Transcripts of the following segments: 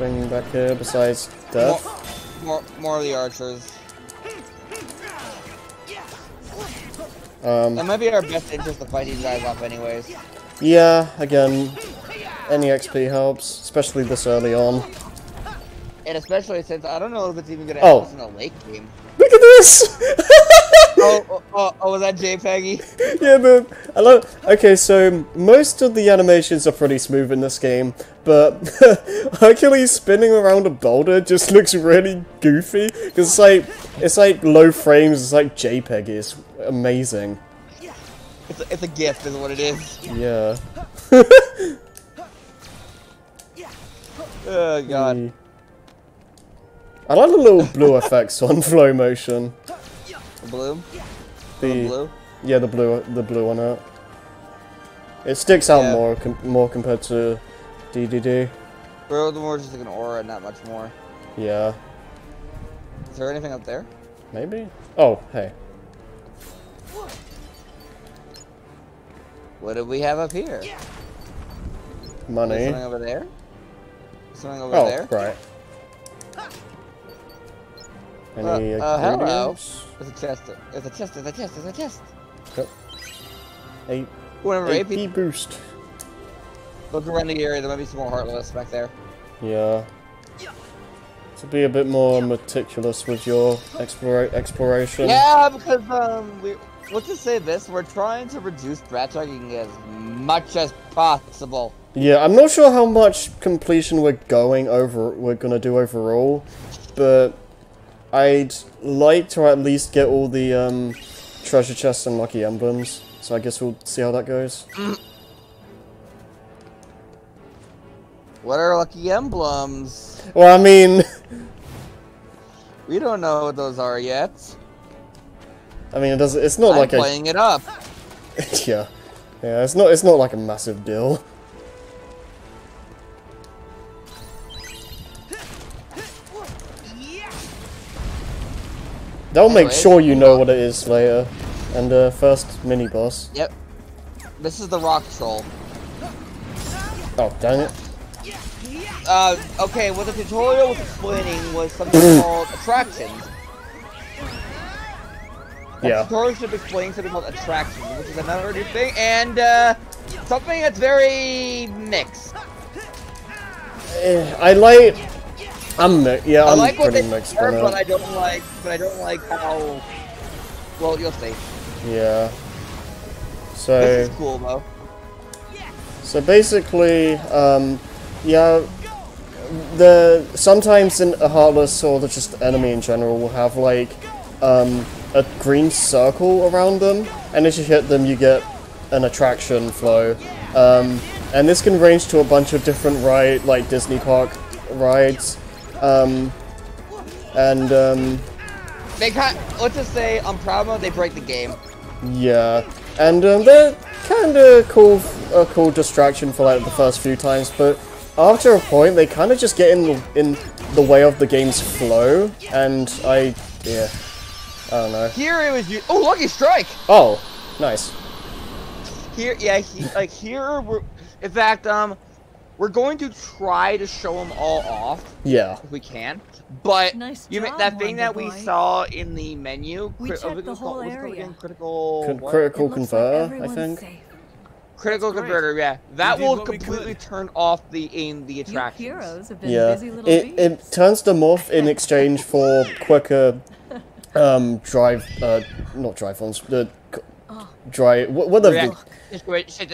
anything back here besides death? More of the archers. That might be our best interest to fight these guys off anyways. Yeah, again, any XP helps, especially this early on. And especially since I don't know if it's even going to help us in the late game. Look at this! Was that JPEGgy? Yeah, man. Okay, so most of the animations are pretty smooth in this game, but Hercules spinning around a boulder just looks really goofy. Because it's like low frames, it's like JPEG. It's amazing. It's a gift is what it is. Yeah. Oh, God. I like the little blue effects on Flow Motion. Blue? The blue? Yeah, the blue on it. It sticks out more compared to DDD. We're more just like an aura, not much more. Yeah. Is there anything up there? Maybe. Oh, hey. What do we have up here? Money. There's something over there? Something over there? Oh, right. Any hello. It's a chest. Yep. AP boost. Look around the area, there might be some more heartless back there. Yeah. So be a bit more meticulous with your exploration. Yeah, because, let's just say this, we're trying to reduce brat tracking as much as possible. Yeah, I'm not sure how much completion we're gonna do overall, but I'd like to at least get all the treasure chests and lucky emblems, so I guess we'll see how that goes. What are lucky emblems? Well, I mean... we don't know what those are yet. I mean, it's not like playing it up! Yeah. Yeah, it's not like a massive deal. They'll make sure you know what it is later. And first mini boss. Yep. This is the rock troll. Oh, dang it. Okay, what the tutorial was explaining was something called attractions. The tutorial should explain something called attractions, which is another new thing, and something that's very mixed. I'm pretty mixed on it. But I don't like how... Well, you'll see. Yeah. So... This is cool, though. So basically, sometimes in a Heartless or just enemy in general will have, like, a green circle around them, and as you hit them, you get an attraction flow. And this can range to a bunch of different rides, like Disney Park rides. Let's just say on Promo they break the game. Yeah, and they're kind of a cool distraction for like the first few times, but after a point they kind of just get in the way of the game's flow, and I don't know. Here it was lucky strike. Oh, nice. Here, in fact, we're going to try to show them all off. Yeah. If we can. But nice that thing that we saw in the menu, critical converter, like I think. Safe. Critical converter, yeah. That will completely turn off the attractions. It turns them off in exchange for quicker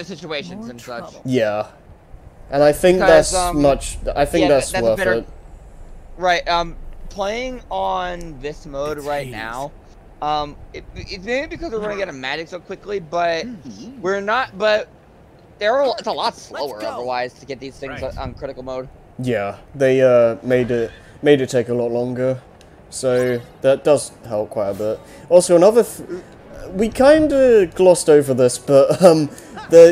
situations and such. Yeah. And I think that's worth it. Right, playing on this mode right now, it's maybe because we're gonna get a magic so quickly, but we're not, it's a lot slower otherwise to get these things on critical mode. Yeah, they, made it take a lot longer, so that does help quite a bit. Also, we kinda glossed over this, but,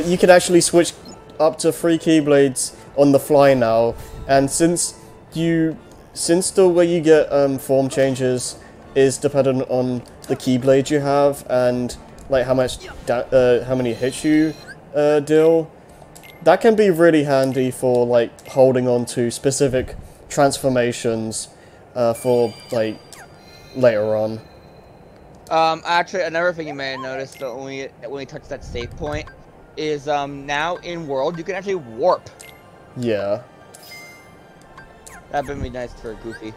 you can actually switch up to 3 Keyblades on the fly now, and since the way you get form changes is dependent on the Keyblade you have and like how many hits you deal, that can be really handy for like holding on to specific transformations for, like, later on. Actually, another thing you may have noticed that when we touched that save point is, now in World, you can actually warp. Yeah. That would be nice for Goofy.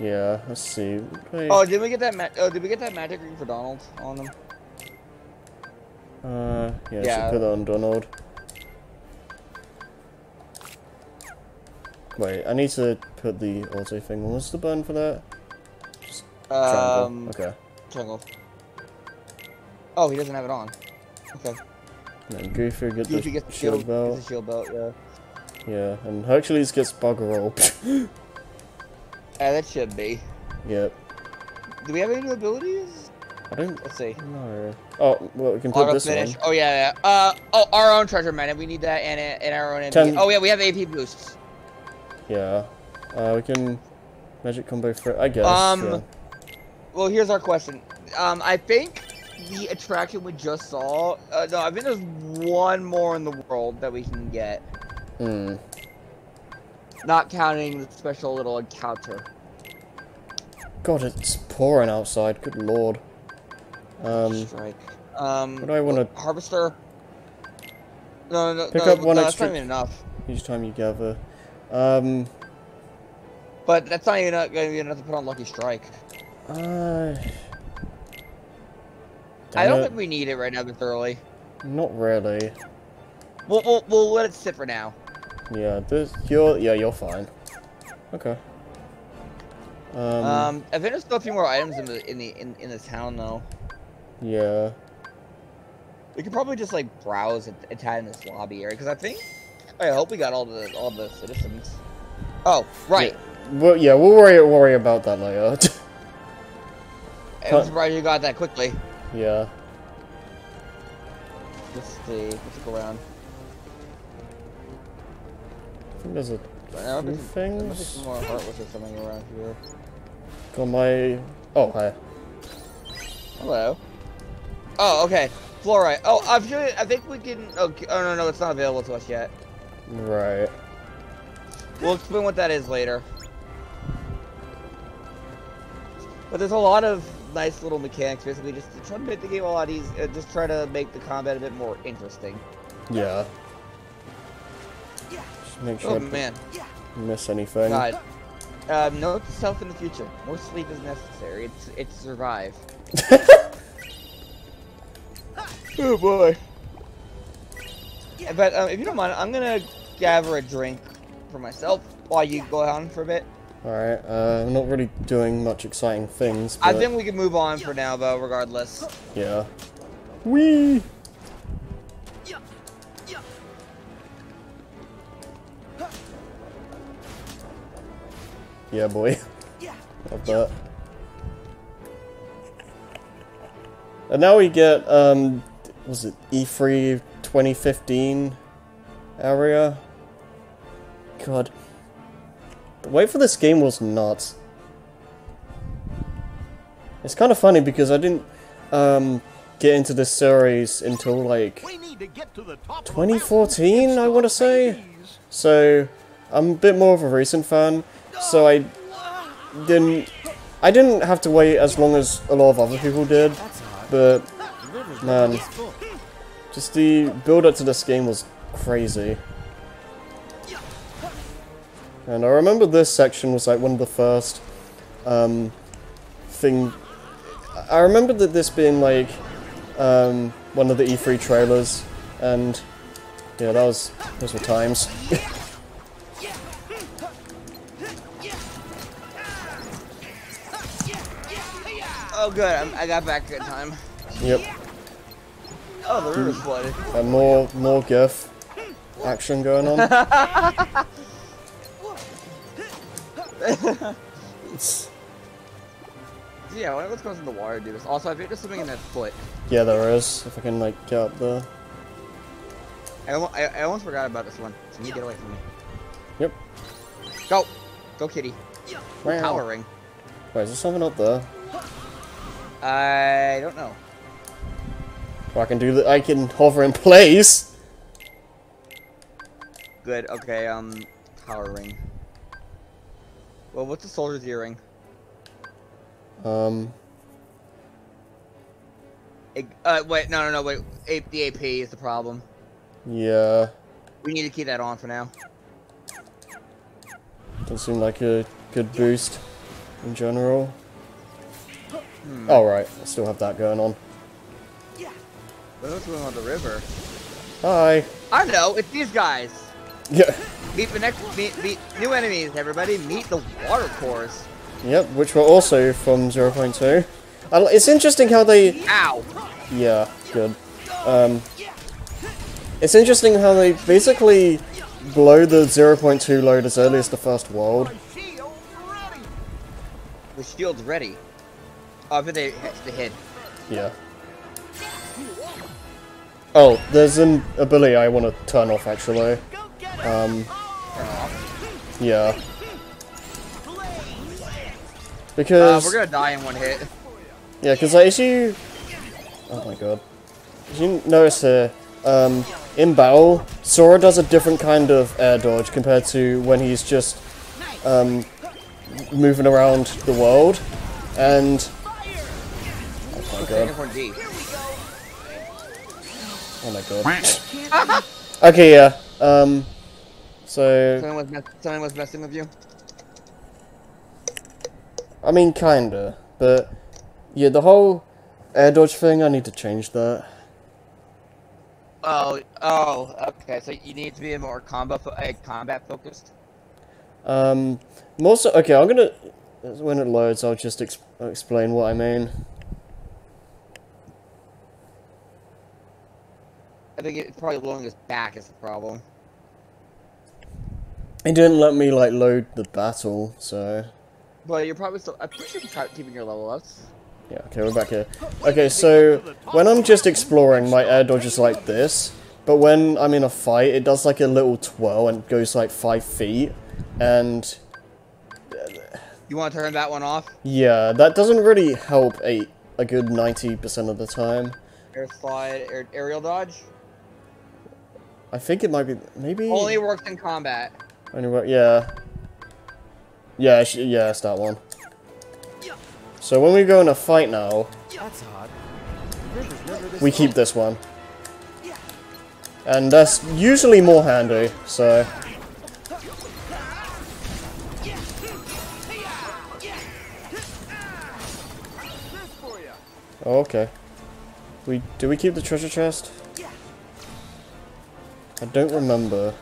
Yeah, let's see. Wait. Oh, did we get that? Did we get that magic ring for Donald on them? Yeah, yeah. Should put that on Donald. Wait, I need to put the auto thing. What's the button for that? Just triangle. Okay. Triangle. Oh, he doesn't have it on. Okay. And Goofy gets the shield belt. Gets the shield belt, yeah. Yeah, and Hercules gets bugger roll. Yeah, that should be. Yep. Do we have any new abilities? I don't... Let's see. No. Oh, well, we can put this finish. One. Oh, yeah, yeah. Oh, our own treasure man. We need that and our own MP. Oh, yeah, we have AP boosts. Yeah. We can... Magic combo for... I guess. Yeah. Well, here's our question. I think the attraction we just saw... no, I think there's one more in the world that we can get. Hmm. Not counting the special little encounter. God, it's pouring outside. Good lord. Strike. What do I want to... Harvester. No, no, no. Pick up one extra... That's not even enough. Each time you gather. But that's not even going to be enough to put on Lucky Strike. I don't think we need it right now this early. Not really. We'll let it sit for now. Yeah, you're fine. Okay. I think there's still a few more items in the town though. Yeah. We could probably just like browse a tad in this lobby area because I hope we got all the citizens. Oh right. Yeah. Well, yeah, we'll worry about that later. I'm surprised you got that quickly. Yeah. Let's see. Let's look around. There's a few things. There more heartless or something around here. Got my... Oh, hi. Hello. Oh, okay. Fluorite. Oh, I'm sure... I think we can... Okay. Oh, no, no. It's not available to us yet. Right. We'll explain what that is later. But there's a lot of nice little mechanics, basically. Just to try to make the game a lot easier. Just try to make the combat a bit more interesting. Yeah. Make sure miss anything. God. Note to self in the future. More sleep is necessary. It's survive. Oh boy. Yeah, but if you don't mind, I'm gonna gather a drink for myself while you go on for a bit. All right. I'm not really doing much exciting things. But... I think we can move on for now, though. Regardless. Yeah. Whee! Yeah, boy. Love that. And now we get, was it E3 2015 area? God. The wait for this game was nuts. It's kind of funny because I didn't, get into this series until, like, 2014, I want to say? So, I'm a bit more of a recent fan. So I didn't have to wait as long as a lot of other people did, but man, just the build-up to this game was crazy. And I remember this section was like one of the first thing. I remember that this being like one of the E3 trailers, and yeah, that was those were times. Oh good, I got back in time. Yep. Oh, the river's flooded. And more GIF action going on. Yeah, I wonder what's going on in the water, dude. Also, I think there's something in that foot. Yeah, there is. If I can, like, get up there. I almost forgot about this one. So you get away from me. Yep. Go! Go, kitty. Wow. Power ring. Wait, is there something up there? I don't know. Well, I can do that. I can hover in place. Good. Okay. Power ring. Well, what's a soldier's earring? Wait, no, wait. The AP is the problem. Yeah. We need to keep that on for now. Doesn't seem like a good boost in general. Alright, I still have that going on. What else going on the river? Hi. I know, it's these guys. Yeah. Meet the next, meet new enemies, everybody. Meet the water cores. Yep, which were also from 0.2. It's interesting how they... Ow! Yeah, good. It's interesting how they basically blow the 0.2 load as early as the first world. The shield's ready. Oh, I think they hit the head. Yeah. Oh, there's an ability I want to turn off, actually. Yeah. Because... we're gonna die in one hit. Yeah, because like, as you... Oh my god. As you notice here, in battle, Sora does a different kind of air dodge compared to when he's just moving around the world. And... oh my god. Oh my god. Okay, yeah. So... Someone was messing with you? I mean, kinda. But, yeah, the whole air dodge thing, I need to change that. Oh, okay. So you need to be more combat focused? More so, okay, I'm gonna... When it loads, I'll just explain what I mean. I think it's probably blowing his back is the problem. It didn't let me, like, load the battle, so... Well, you're probably still... I appreciate you keeping your level ups. Yeah, okay, we're back here. Okay, so, when I'm just exploring, my air dodge is like this. But when I'm in a fight, it does, like, a little twirl and goes, like, 5 feet. And... You want to turn that one off? Yeah, that doesn't really help a good 90% of the time. Air slide, aerial dodge? I think it might be, maybe... Only works in combat. Only yeah. Yeah, it's that one. So when we go in a fight now... That's hard. We keep this one. And that's usually more handy, so... Oh, okay. Do we keep the treasure chest? I don't remember.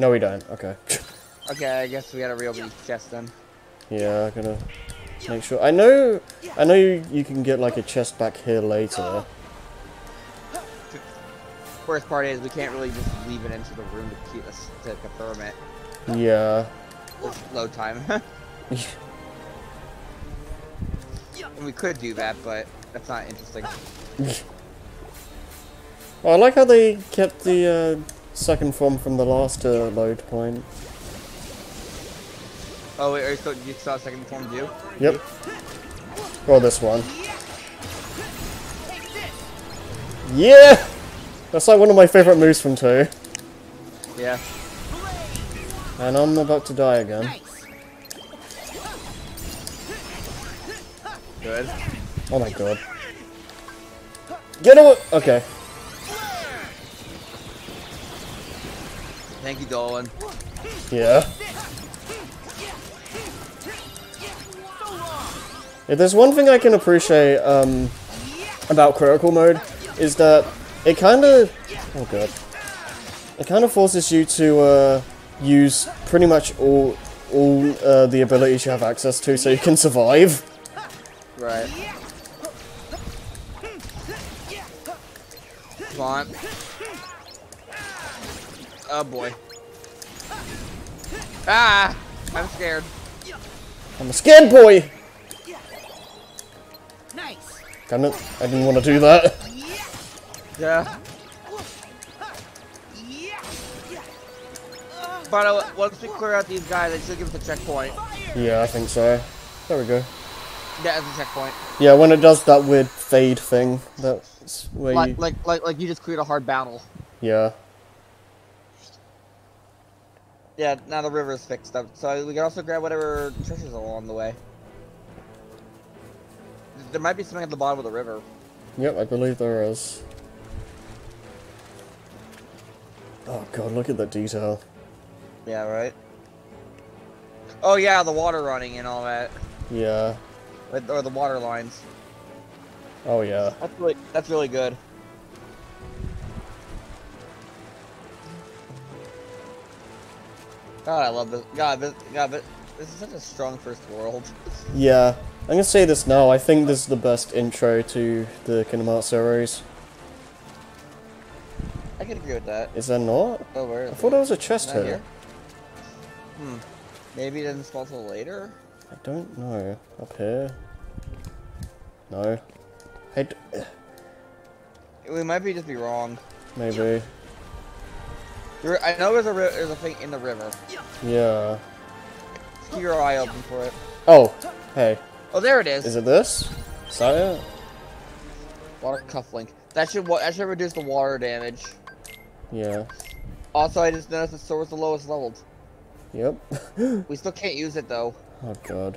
No, we don't. Okay. Okay, I guess we gotta reopen the chest then. Yeah, I gotta make sure. I know you can get like a chest back here later. Worst part is we can't really just leave it into the room to keep us to confirm it. Yeah. It's load time. We could do that, but that's not interesting. Well, I like how they kept the second form from the last load point. Oh, wait, you saw second form do? Yep. Well, this one. Yeah! That's like one of my favorite moves from 2. Yeah. And I'm about to die again. Good. Oh my god. Get away! Okay. Thank you, Dolan. Yeah. If there's one thing I can appreciate about critical mode is that it kind of... Oh god. It kind of forces you to use pretty much all the abilities you have access to so you can survive. Right. Come on. Oh boy. Ah! I'm scared. I'm a scared boy! Nice. Damn it, I didn't want to do that. Yeah. But once we clear out these guys, they should give us a checkpoint. Yeah, I think so. There we go. Yeah, as a checkpoint. Yeah, when it does that weird fade thing, that's where like you just cleared a hard battle. Yeah. Yeah, now the river's fixed up, so we can also grab whatever treasures along the way. There might be something at the bottom of the river. Yep, I believe there is. Oh god, look at the detail. Yeah, right? Oh yeah, the water running and all that. Yeah. Or the water lines. Oh yeah. That's really good. God, I love this. God, this is such a strong first world. Yeah. I'm gonna say this now, I think this is the best intro to the Kingdom Hearts series. I can agree with that. Is there not? Oh, where is it? I thought there was a chest here. Maybe it doesn't spawn till later? I don't know. Up here? No. We might be just be wrong. Maybe. I know there's a thing in the river. Yeah. Keep your eye open for it. Oh, hey. Oh, there it is. Is it this? Is that it? Water cufflink. That should reduce the water damage. Yeah. Also, I just noticed that Sora's the lowest leveled. Yep. We still can't use it though. Oh god.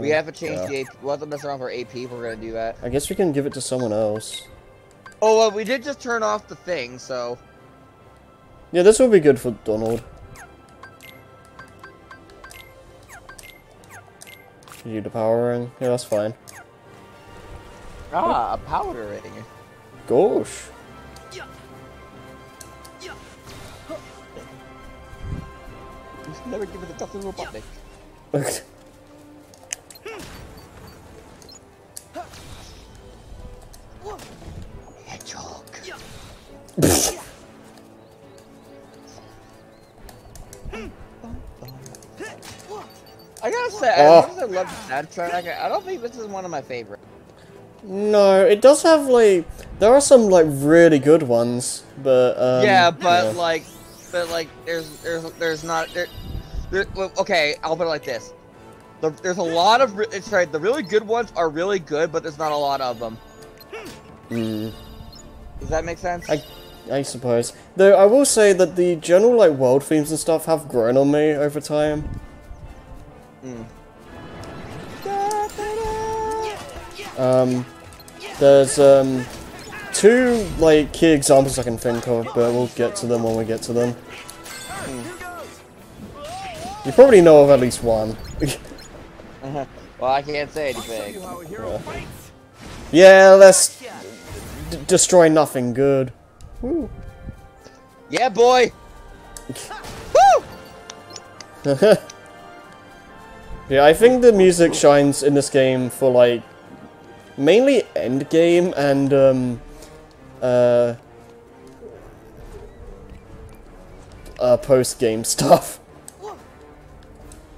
We have to change the AP. We'll have to mess around for AP if we're gonna do that. I guess we can give it to someone else. Oh, well, we did just turn off the thing, so. Yeah, this will be good for Donald. Should you do the power ring? Yeah, that's fine. Ah, a powder ring. Gosh. You should never give it a Dustin Robotnik. Hedgehog. I gotta say, as much as I love the soundtrack, I don't think this is one of my favorites. No, it does have, like, there are some, like, really good ones, but, yeah, but, yeah. Like, there's not, okay, I'll put it like this. There's a lot of, it's right, the really good ones are really good, but there's not a lot of them. Mm. Does that make sense? I suppose. Though, I will say that the general, like, world themes and stuff have grown on me over time. Mm. There's, two, like, key examples I can think of, but we'll get to them when we get to them. You probably know of at least one. Well, I can't say anything. Yeah, let's destroy nothing good. Woo. Yeah, boy! Woo! Yeah, I think the music shines in this game for, like, mainly endgame and, post-game stuff.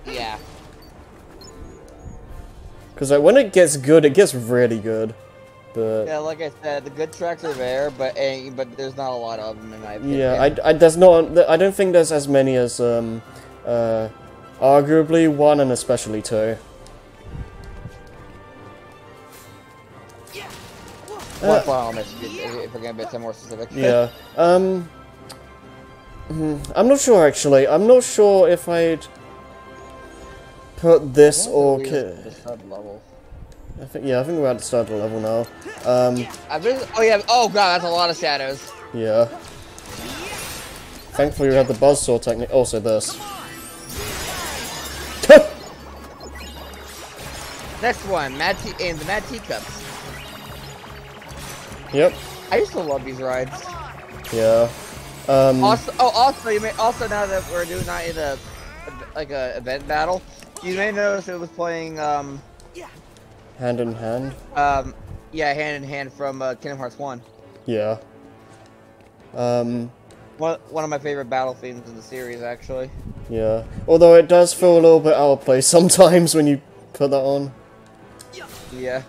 Yeah. Because, like, when it gets really good. But yeah, like I said, the good tracks are there, but there's not a lot of them in my opinion. Yeah, I don't think there's as many as, arguably one and especially two. If we're gonna be some more specific. Yeah. I'm not sure actually. I'm not sure if I'd put this or level. I think we're at the start of the level now. Oh god, that's a lot of shadows. Yeah. Thankfully we had the buzzsaw technique. Also this. Next one, the Mad Teacups. Yep. I used to love these rides. Yeah. Also, now that we're doing not in a like a event battle, you may notice it was playing Hand in Hand. Yeah, Hand in Hand from Kingdom Hearts 1. Yeah. One of my favorite battle themes in the series, actually. Yeah. Although it does feel a little bit out of place sometimes when you put that on. Yeah.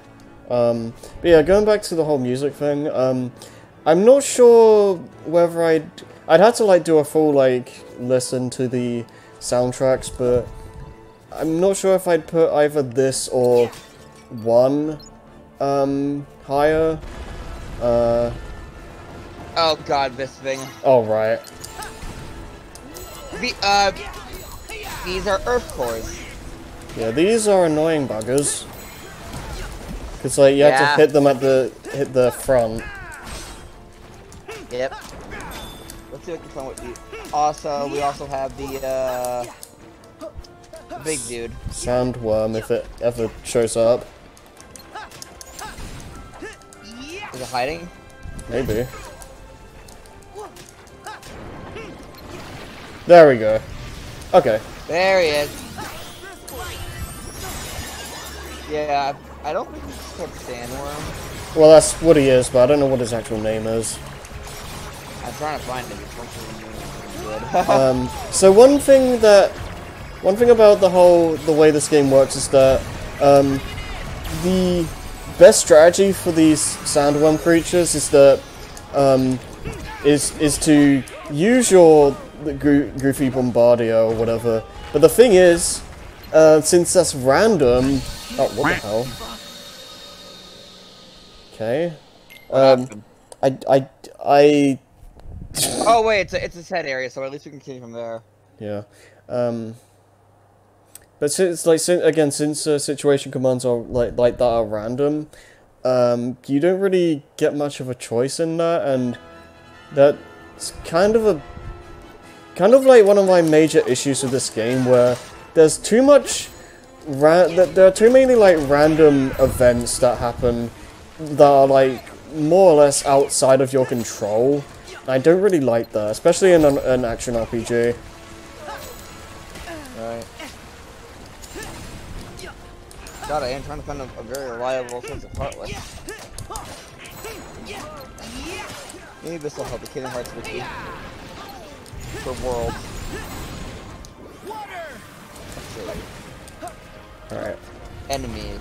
But yeah, going back to the whole music thing, I'm not sure whether I'd have to, like, do a full, like, listen to the soundtracks, but I'm not sure if I'd put either this or one, higher, Oh god, this thing. Oh, right. These are Earth cores. Yeah, these are annoying buggers. Cause like you have to hit them at the front. Yep. Let's see what can come with you. Also, we also have the big dude. Sandworm, if it ever shows up. Is it hiding? Maybe. There we go. Okay. There he is. Yeah, I don't think he's called Sandworm. Well, that's what he is, but I don't know what his actual name is. I'm trying to find him. So one thing about the way this game works is that the best strategy for these sandworm creatures is that is to use your Goofy Bombardier or whatever. But the thing is, since that's random... Oh, what the hell? Okay. I... Oh, wait, it's a set area, so at least we can continue from there. Yeah. But since, like, since situation commands are, like that are random, you don't really get much of a choice in that, and that's kind of a... Kind of like one of my major issues with this game, where there's too much, there are too many like random events that happen that are like more or less outside of your control. And I don't really like that, especially in an action RPG. Right. God, I am trying to find a very reliable sense of heartless. Maybe this will help the Kingdom Hearts with you. The world. Alright. Enemies.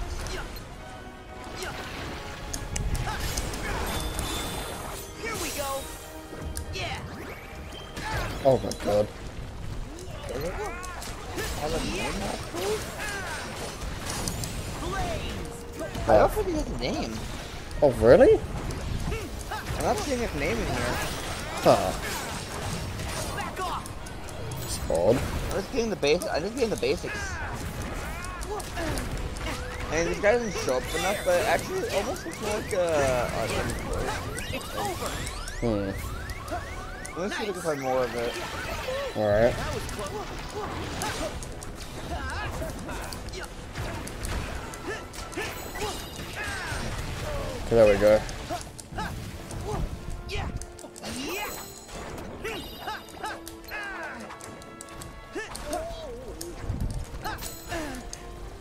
Here we go. Yeah. Oh my god. I don't think he has a name. Oh really? I'm not seeing his name in here. Huh. Odd. I'm just getting the basics. And this guy doesn't show up enough, but actually it almost looks like a... Hmm. Let's see if we can find more of it. Alright. Okay, there we go.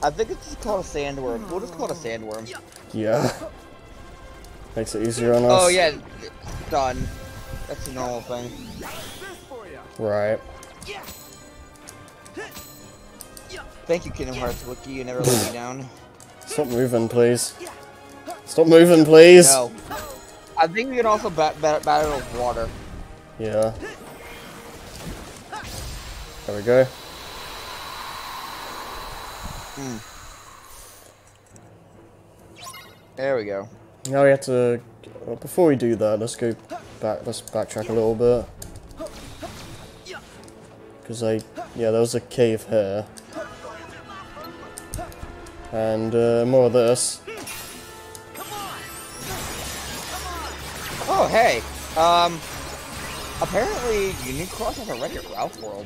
I think it's just called a sandworm. We'll just call it a sandworm. Yeah. Makes it easier on us. Oh yeah, done. That's a normal thing. Right. Thank you, Kingdom Hearts Wiki. You never let me down. Stop moving, please. Stop moving, please. No. I think we can also battle with water. Yeah. There we go. There we go. Now we have to... Before we do that, let's go back... Let's backtrack a little bit. Because yeah, there was a cave here. And more of this. Oh, hey! Apparently, you need to cross like a Wreck-It Ralph world.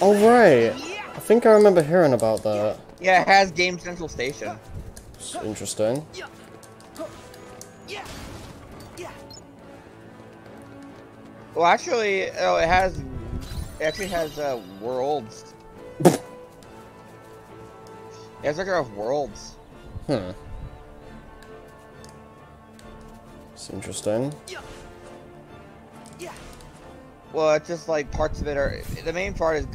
Oh, right! I think I remember hearing about that. Yeah, it has Game Central Station. It's interesting. Well, actually, it actually has worlds. It has like a worlds. Hmm. It's interesting. Well, it's just like parts of it are. The main part is.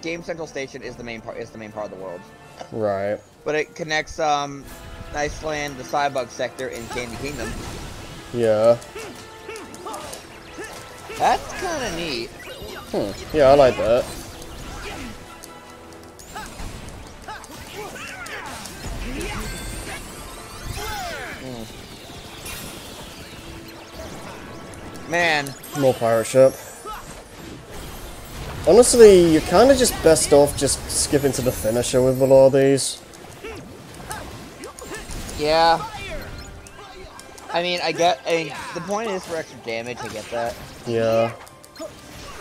Game Central Station is the main part of the world. Right. But it connects Iceland, the Cybug sector, and Candy Kingdom. Yeah. That's kind of neat. Hmm. Yeah, I like that. Man. More pirate ship. Honestly, you're kind of just best off just skipping to the finisher with a lot of these. Yeah. I mean, I mean, the point is for extra damage, I get that. Yeah.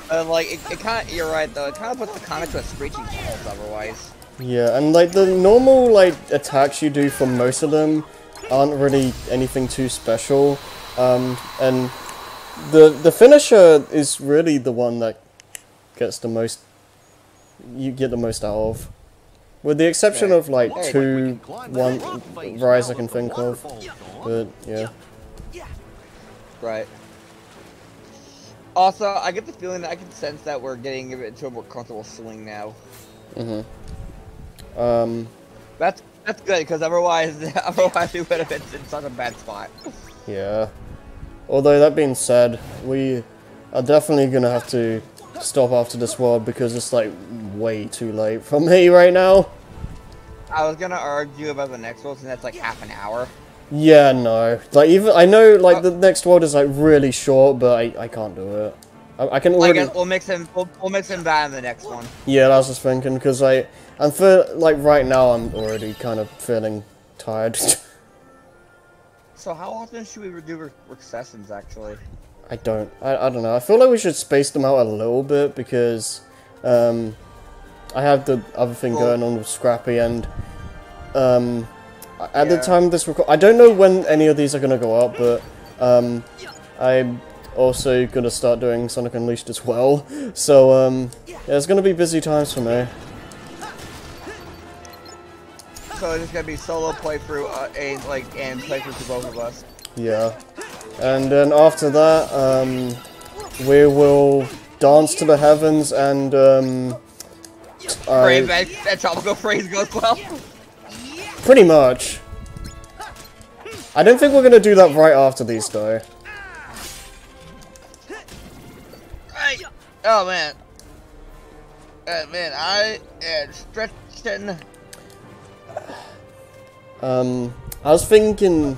Like, it kind of, you're right though, it kind of puts the comic to a screeching halt otherwise. Yeah, and like, the normal, like, attacks you do for most of them aren't really anything too special. And the finisher is really the one that gets the most, you get the most out of. With the exception of like one rise I can think of, but yeah. Right. Also, I get the feeling that I can sense that we're getting into a more comfortable swing now. Mm-hmm. That's good, because otherwise we would have been in such a bad spot. Yeah. Although that being said, we are definitely gonna have to stop after this world because it's like way too late for me right now. I was gonna argue about the next world, and that's like half an hour. Yeah, no. Like even I know like the next world is like really short, but I can't do it. I can already. I guess we'll mix him that in the next one. Yeah, that's just thinking because I'm feeling like right now I'm already kind of feeling tired. So how often should we do work sessions actually? I don't know. I feel like we should space them out a little bit because I have the other thing going on with Scrappy and at the time of this record, I don't know when any of these are going to go up, but I'm also going to start doing Sonic Unleashed as well. So yeah, it's going to be busy times for me. So it's going to be solo playthrough and playthrough for both of us. Yeah. And then after that, we will dance to the heavens and, that tropical phrase goes well. Pretty much. I don't think we're gonna do that right after these, though. Right. Oh, man. Man, I am stretching. I was thinking...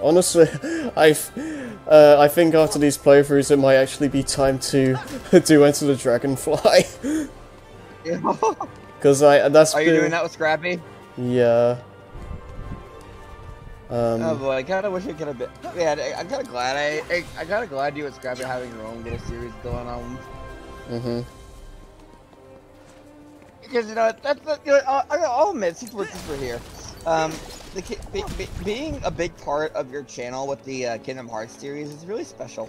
Honestly, I think after these playthroughs it might actually be time to do Enter the Dragonfly. Because Are you doing that with Scrappy? Yeah. Oh boy, I kind of wish I could have been. Yeah, I'm kind of glad I kind of glad you and Scrappy having your own little series going on. Mhm. Because you know I'll admit since we're here. Being a big part of your channel with the Kingdom Hearts series is really special.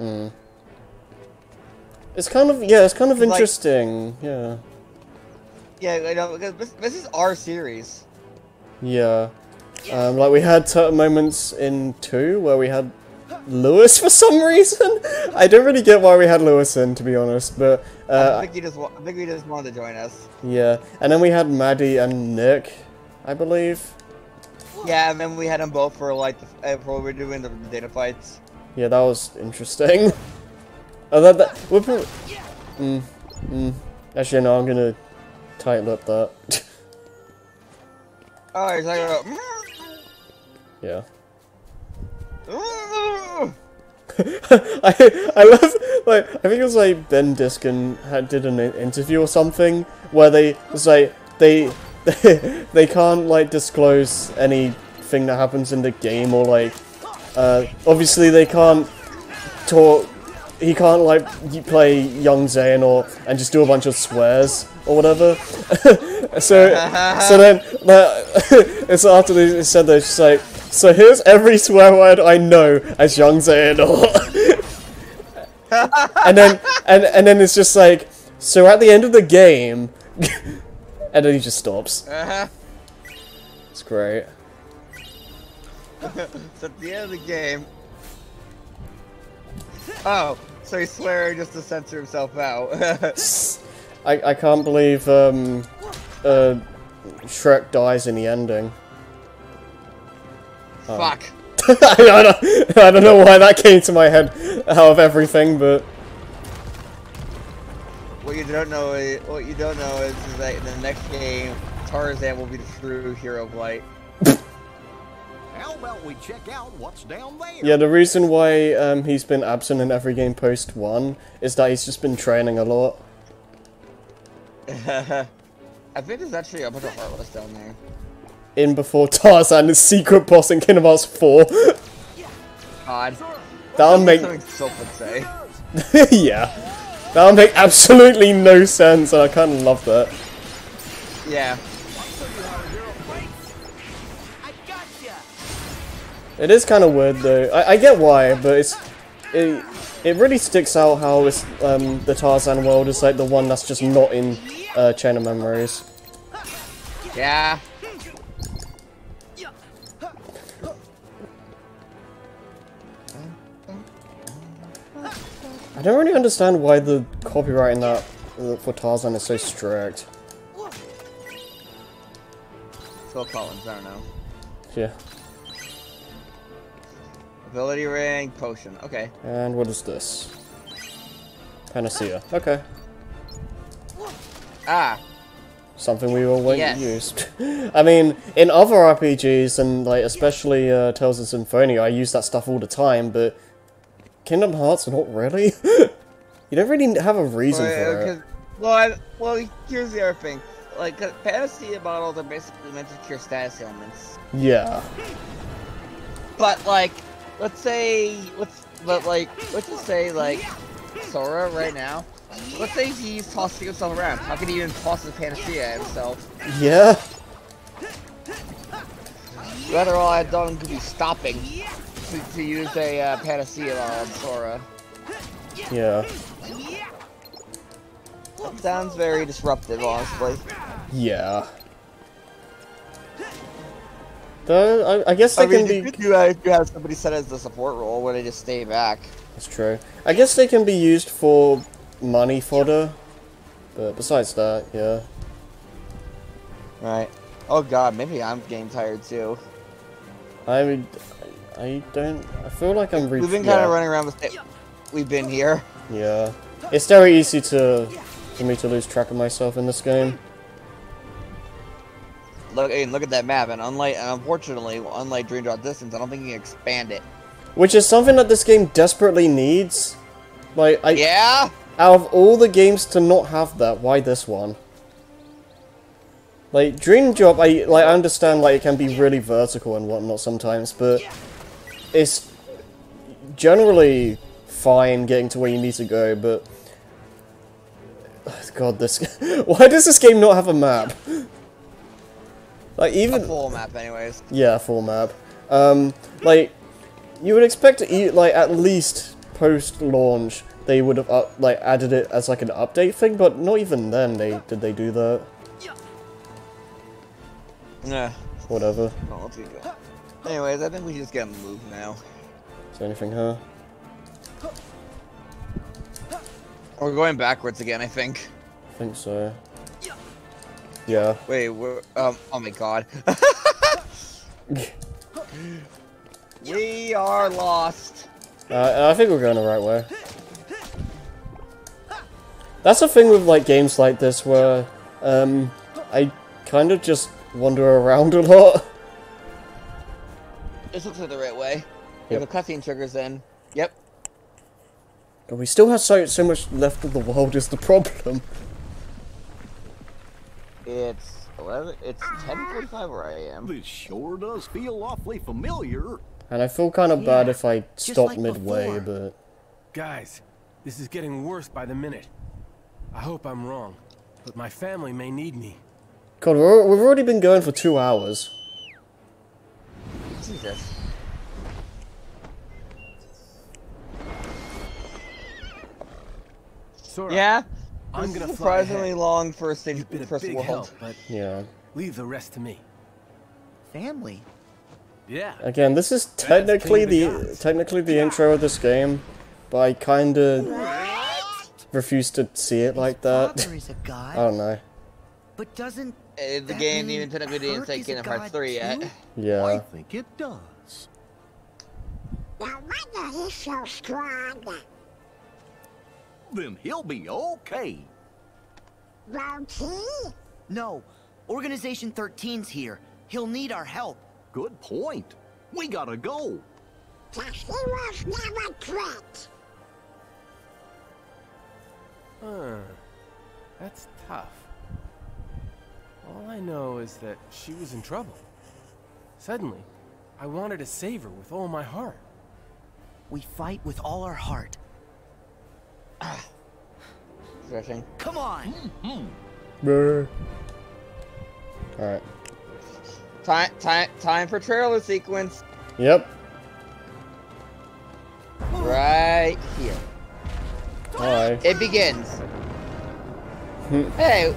Mm. It's kind of it's interesting. Like, yeah. Yeah, I know because this is our series. Yeah. Like we had moments in 2 where we had Lewis for some reason. I don't really get why we had Lewis in, to be honest, but I think he just wanted to join us. Yeah, and then we had Maddie and Nick, I believe. Yeah, and then we had them both for like for what we were doing the data fights. Yeah, that was interesting. Actually, no, I'm gonna tighten up that. Oh, he's like, yeah. I love like I think it was like Ben Diskin did an interview or something where they was like they can't like disclose anything that happens in the game or like obviously they can't talk. He can't like play Young Xehanort and just do a bunch of swears or whatever. So then it's after they said that it's just like so here's every swear word I know as Young Xehanort. and then it's just like so at the end of the game. And then he just stops. It's great. It's at the end of the game. Oh, so he's swearing just to censor himself out. I can't believe Shrek dies in the ending. Oh. Fuck. I don't know why that came to my head out of everything, but. What you don't know is that in the next game, Tarzan will be the true hero of light. How about we check out what's down there? Yeah, the reason why he's been absent in every game post 1 is that he's just been training a lot. I think there's actually a bunch of heartless down there. In before Tarzan, the secret boss in Kingdom Hearts 4. God. That'll make... say. Yeah. That'll make absolutely no sense, and I kind of love that. Yeah. It is kind of weird though. I get why, but it really sticks out how it's, the Tarzan world is like the one that's just not in Chain of Memories. Yeah. I don't really understand why the copyright in that for Tarzan is so strict. Phil Collins, I don't know. Yeah. Ability ring, potion, okay. And what is this? Panacea, okay. Ah! Something we all won't use. I mean, in other RPGs, and like especially Tales of Symphonia, I use that stuff all the time, but Kingdom Hearts, not really. You don't really have a reason for it. Well, here's the other thing. Like, Panacea bottles are basically meant to cure status ailments. Yeah. But like, let's just say, like, Sora right now. Let's say he's tossing himself around. How could he even toss the Panacea at himself? Yeah. Rather all I'd done could be stopping to use a Panacea on Sora. Yeah. That sounds very disruptive, honestly. Yeah. Though, I guess I mean, you have somebody set as the support role where they just stay back. That's true. I guess they can be used for money fodder, but besides that, yeah. Right. Oh god, maybe I'm getting tired too. I don't... I feel like I'm... We've been kind of running around with it. We've been here. Yeah. It's very easy for me to lose track of myself in this game. Look at that map, and unfortunately, unlike Dream Drop Distance, I don't think you can expand it. Which is something that this game desperately needs. Like, yeah? Out of all the games to not have that, why this one? Like, Dream Drop, I understand, like, it can be really vertical and whatnot sometimes, but it's generally fine getting to where you need to go, but... God, this... Why does this game not have a map? Like, even... A full map, anyways. Yeah, full map. Like, you would expect to eat, like, at least post-launch, they would have, like, added it as, like, an update thing, but not even then did they do that. Nah. Whatever. Oh, let's go. Anyways, I think we just gotta move now. Is there anything here? We're going backwards again, I think. I think so. Yeah. Wait, we're, oh my god. We are lost. I think we're going the right way. That's the thing with, like, games like this where, I kind of just wander around a lot. This looks like the right way. Yep. The cutscene triggers in. Yep. And we still have so much left of the world is the problem. It's 11. It's 10:45 where I am. This sure does feel awfully familiar. And I feel kind of bad if I stop like midway, but guys, this is getting worse by the minute. I hope I'm wrong, but my family may need me. God, we've already been going for 2 hours. Jesus. Sora, yeah, I'm gonna surprisingly long first thing. First world, help, but yeah. Leave the rest to me. Family. Yeah. Again, this is technically the intro of this game, but I kind of refuse to see it like that. I don't know. But doesn't the game even technically didn't say Kingdom Hearts 3 yet? Yeah. I think it does. No wonder he's so strong. Then he'll be okay. Round 2? No. Organization 13's here. He'll need our help. Good point. We gotta go. The heroes never quit. That's tough. All I know is that she was in trouble. Suddenly, I wanted to save her with all my heart. We fight with all our heart. Come on! Alright. Time for trailer sequence. Yep. Right here. Alright. It begins. hey,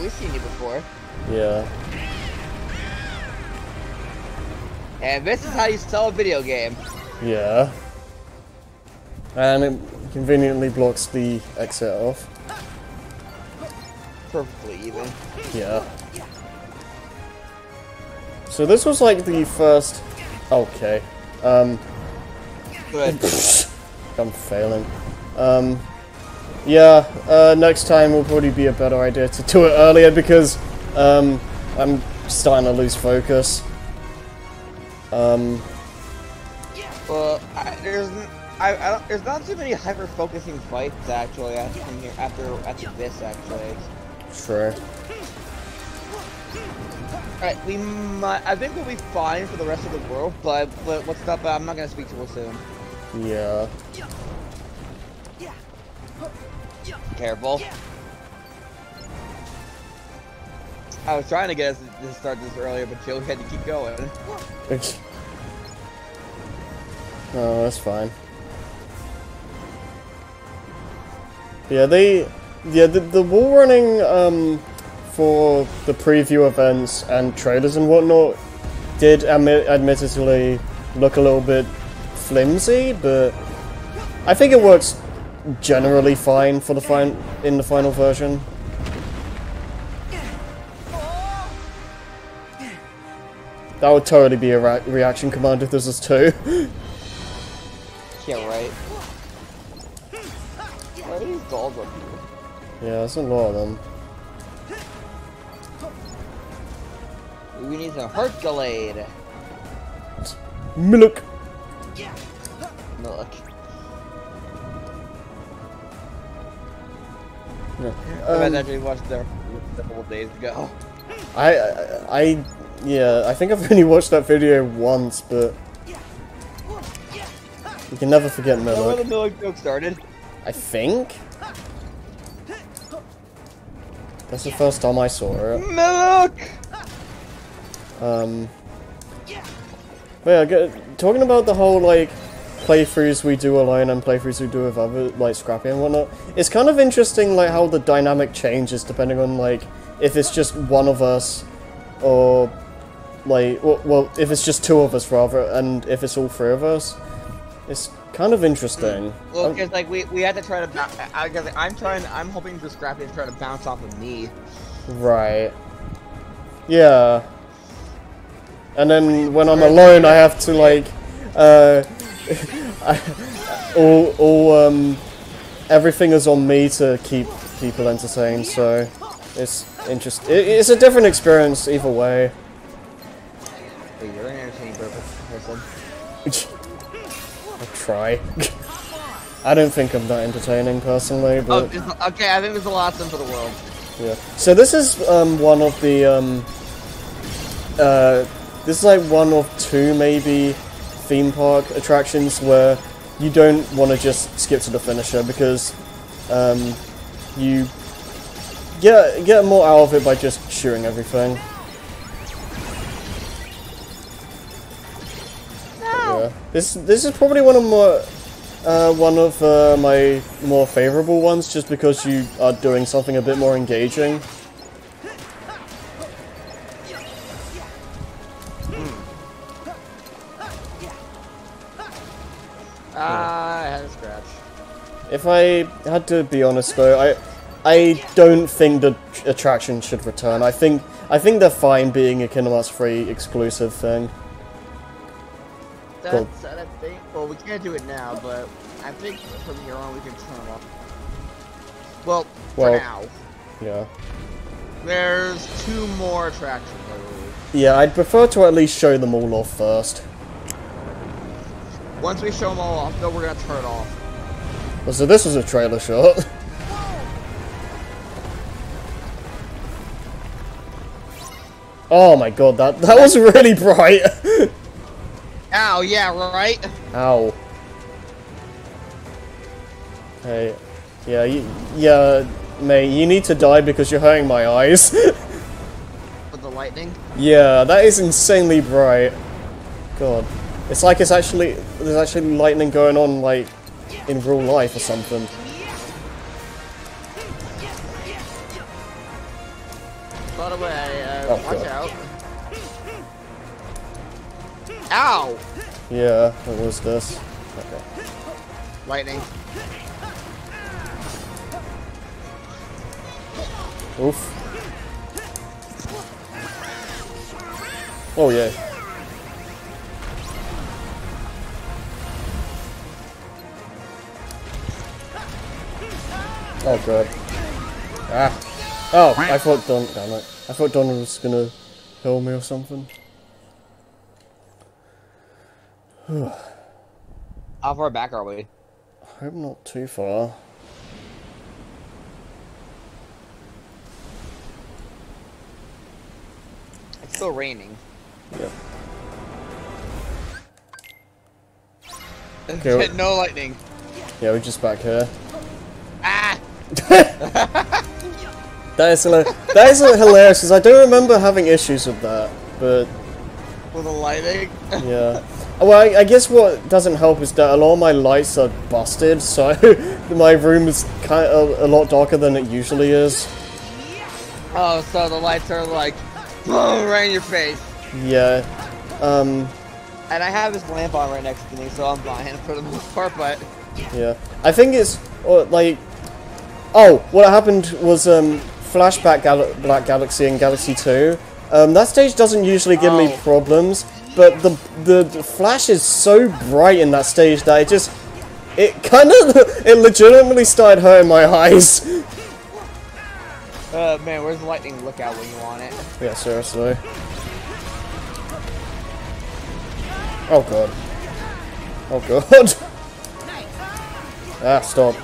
we've seen you before. Yeah. And this is how you sell a video game. Yeah. And it conveniently blocks the exit off. Perfectly even. Yeah. So this was like the first... Okay. Good. I'm failing. Yeah, next time will probably be a better idea to do it earlier because I'm starting to lose focus. Well, there's not too many hyper-focusing fights actually after this actually. Sure. Alright, we might. I think we'll be fine for the rest of the world, but what's up? I'm not gonna speak to her soon. Yeah. Careful. I was trying to get us to start this earlier, but Jill had to keep going. Oh, that's fine. Yeah, the wall running for the preview events and trailers and whatnot did admittedly look a little bit flimsy, but I think it works generally fine for the final version. That would totally be a reaction command if this was 2. Yeah, right. Why are these dolls up here? Yeah, there's a lot of them. We need some Hercules. Meluc. Meluc. I've actually watched that a couple of days ago. Yeah, I think I've only watched that video once, but you can never forget Meluc. When the Meluc joke started. I think that's the first time I saw it. Meluc. But yeah, talking about the whole like playthroughs we do alone and playthroughs we do with other like Scrappy and whatnot. It's kind of interesting like how the dynamic changes depending on like if it's just one of us or. Like, well, if it's just 2 of us, rather, and if it's all 3 of us, it's kind of interesting. Well, because, like, we had to try to I'm hoping for Scrappy to try to bounce off of me. Right. Yeah. And then when I'm alone, I have to, like, everything is on me to keep people entertained, so it's interesting. It's a different experience either way. You're an entertaining person. I'll try. I don't think I'm that entertaining personally, but... Oh, okay, I think there's a lot of them for the world. Yeah. So this is one of the... this is like one of 2 maybe theme park attractions where you don't want to just skip to the finisher because you get more out of it by just shooting everything. This is probably one of my more favorable ones, just because you are doing something a bit more engaging. I had a scratch. If I had to be honest, though, I don't think the attraction should return. I think they're fine being a Kingdom Hearts 3 exclusive thing. That's thing. Well, we can't do it now, but I think from here on we can turn them off. Well, for now. Yeah. There's 2 more attractions, I believe. Yeah, I'd prefer to at least show them all off first. Once we show them all off, though, we're gonna turn it off. Well, so this was a trailer shot. Oh my god, that was really bright. Ow, yeah, right? Ow. Hey, yeah, mate, you need to die because you're hurting my eyes. With the lightning? Yeah, that is insanely bright. God. It's like it's actually, there's actually lightning going on, like, in real life or something. By the way, watch out. Ow! Yeah, what was this? Okay. Lightning. Oof. Oh, yeah. Oh, God. Ah. Oh, I thought Donald, damn it. I thought Donald was gonna kill me or something. How far back are we? I hope not too far. It's still raining. Yeah. Okay, no lightning. Yeah, we're just back here. Ah! That is hilarious, because I don't remember having issues with that, but... With the lighting? Yeah. Well, I guess what doesn't help is that a lot of my lights are busted, so my room is kind of a lot darker than it usually is. Oh, so the lights are like, boom, right in your face. Yeah. And I have this lamp on right next to me, so I'm blind for the most part, but... Yeah. I think it's, like... Oh, what happened was, Flashback Black Galaxy and Galaxy 2. That stage doesn't usually give me problems, but the flash is so bright in that stage that it just... It legitimately started hurting my eyes. Man, where's the lightning lookout when you want it? Yeah, seriously. Oh, God. Oh, God. Ah, stop.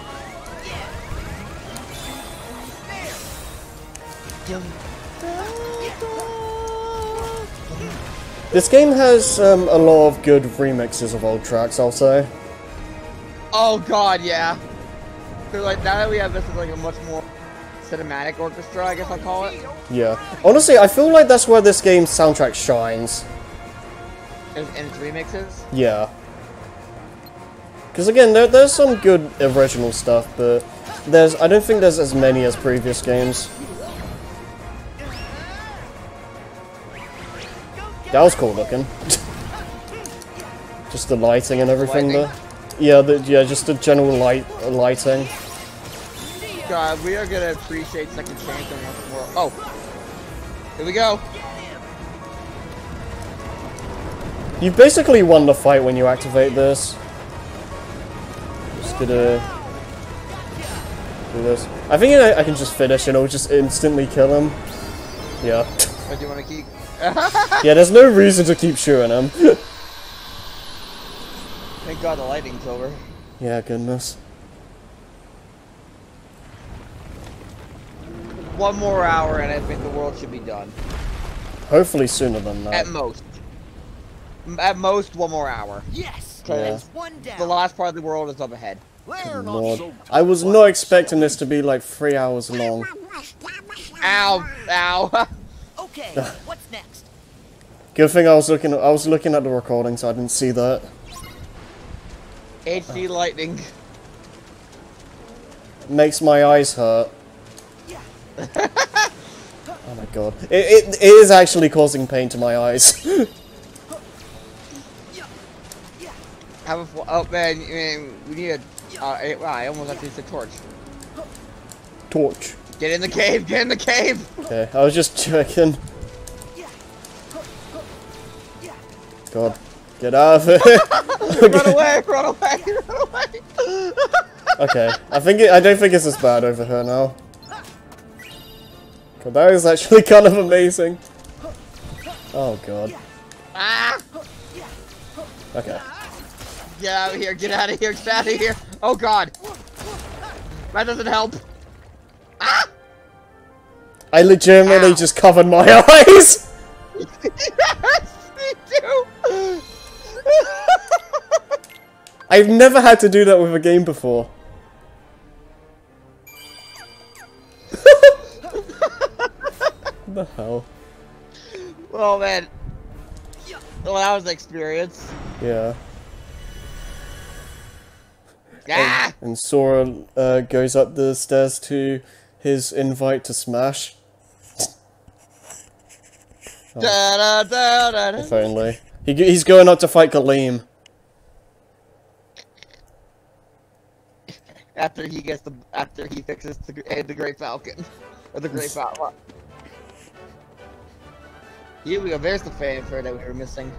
This game has a lot of good remixes of old tracks, I'll say. Oh god, yeah. So like now that we have this as like a much more cinematic orchestra, I guess I'll call it. Yeah. Honestly, I feel like that's where this game's soundtrack shines. And its remixes? Yeah. Because again, there's some good original stuff, but I don't think there's as many as previous games. That was cool looking. Just the lighting and everything there. Yeah, just the general lighting. God, we are gonna appreciate second chance in this world. Oh, here we go. You basically won the fight when you activate this. Just gonna do this. I think I can just finish and it'll just instantly kill him. Yeah. But do you want to keep? Yeah, there's no reason to keep shooting him. Thank God the lighting's over. Yeah, goodness. 1 more hour and I think the world should be done. Hopefully sooner than that. At most. At most, 1 more hour. Yes! Yeah. The last part of the world is up ahead. Lord. I was not expecting this to be like 3 hours long. Ow! Ow! Okay, what's next? Good thing I was looking at the recording, so I didn't see that. HD lightning. Makes my eyes hurt. Yeah. Oh my god. It is actually causing pain to my eyes. Oh man, we need a... I almost have to use the torch. Torch. Get in the cave! Get in the cave! Okay, I was just checking. God, get out of it! Run away! Run away! Run away! Okay, I don't think it's as bad over here now. God, that is actually kind of amazing. Oh god. Okay. Get out of here, get out of here, get out of here. Oh god. That doesn't help. Ah! I legitimately just covered my eyes! Yes, me too! I've never had to do that with a game before. What the hell? Oh man. Well, that was an experience. Yeah. Ah! And Sora goes up the stairs to his invite to Smash. Oh. Da, da, da, da, da. If only. He's going up to fight Kaleem. After he gets the, after he fixes the Great Falcon, or the Great Falcon. Here we go. There's the fanfare that we were missing.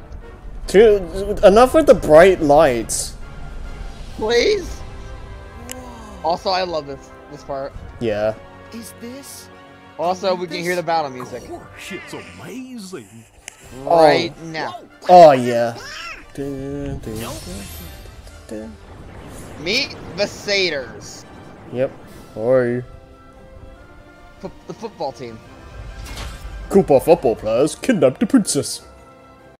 Dude, enough with the bright lights. Please. Also, I love this part. Yeah. Is this? Also, we can hear the battle music. Oh, shit's amazing. Right now. Oh yeah. Dun, dun, dun, dun. Meet the Satyrs. Yep. Or the football team. Koopa football players kidnapped the princess.